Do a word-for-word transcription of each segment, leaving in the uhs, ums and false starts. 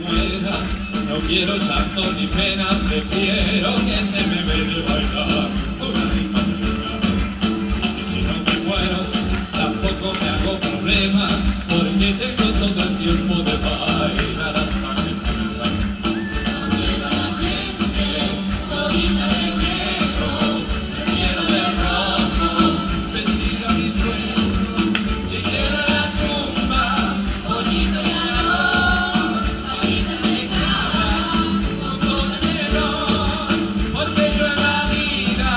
muera. No quiero llanto ni pena, prefiero que se me vea y bailar una rica luna. Y si no me muero, tampoco me hago problema, porque tengo todo el tiempo de bailar hasta que muera. No quiero la gente, bonita de negro, me quiero de rojo, vestida a mi sueño. Yo quiero la tumba, bonita de arroz, ahorita secada, con todo el arroz, porque yo en la vida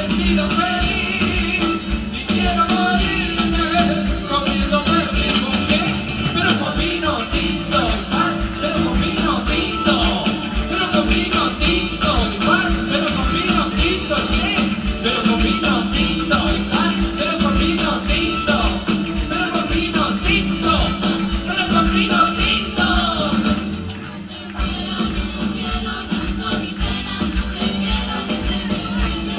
he sido feliz y quiero morirme comiendo carne con qué, pero con vino tinto, igual, pero con vino tinto, pero con vino tinto, igual, pero con vino tinto, che, pero con vino tinto, igual, pero con vino tinto, pero con vino tinto, pero con vino tinto. No quiero llanto ni pena, prefiero que se me vea y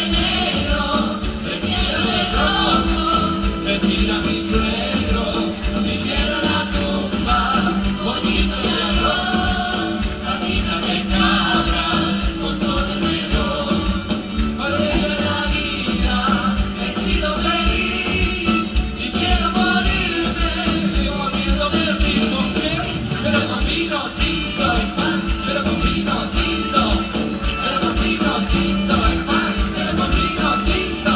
negro, prefiero de rojo, vestida a mi suegro. Y quiero la tumba, bonita de arroz, patita de cabra, con todo el reloj. Porque yo en la vida he sido feliz y quiero morirme comiéndome rico, ¿qué? Pero con vino tinto y pan, pero con vino tinto, pero con vino tinto y pan, pero con vino tinto,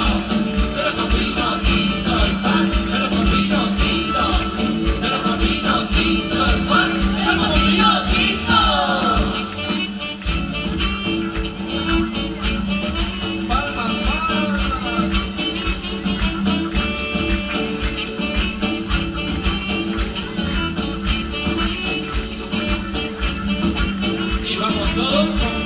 pero con vino tinto y pan, pero con vino tinto, pero con vino tinto y pan, pero con vino tinto. Palmas, palmas. Y vamos todos con